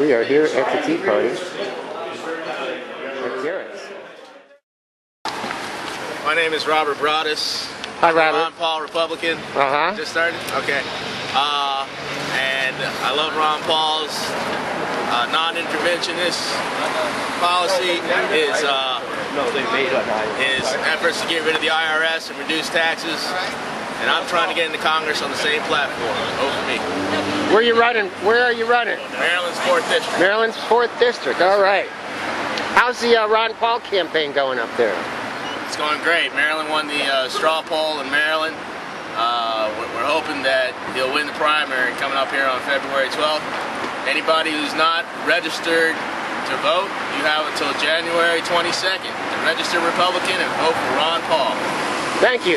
We are here at the tea party at Garrett's. My name is Robert Broadus. Hi, Robert. Ron Paul, Republican. Just started? Okay. And I love Ron Paul's non-interventionist policy. His efforts to get rid of the IRS and reduce taxes. And I'm trying to get into Congress on the same platform. Over me. Where are you running? Where are you running? Maryland's 4th District. Maryland's 4th District. All right. How's the Ron Paul campaign going up there? It's going great. Maryland won the straw poll in Maryland. We're hoping that he'll win the primary coming up here on February 12th. Anybody who's not registered to vote, you have until January 22nd to register Republican and vote for Ron Paul. Thank you.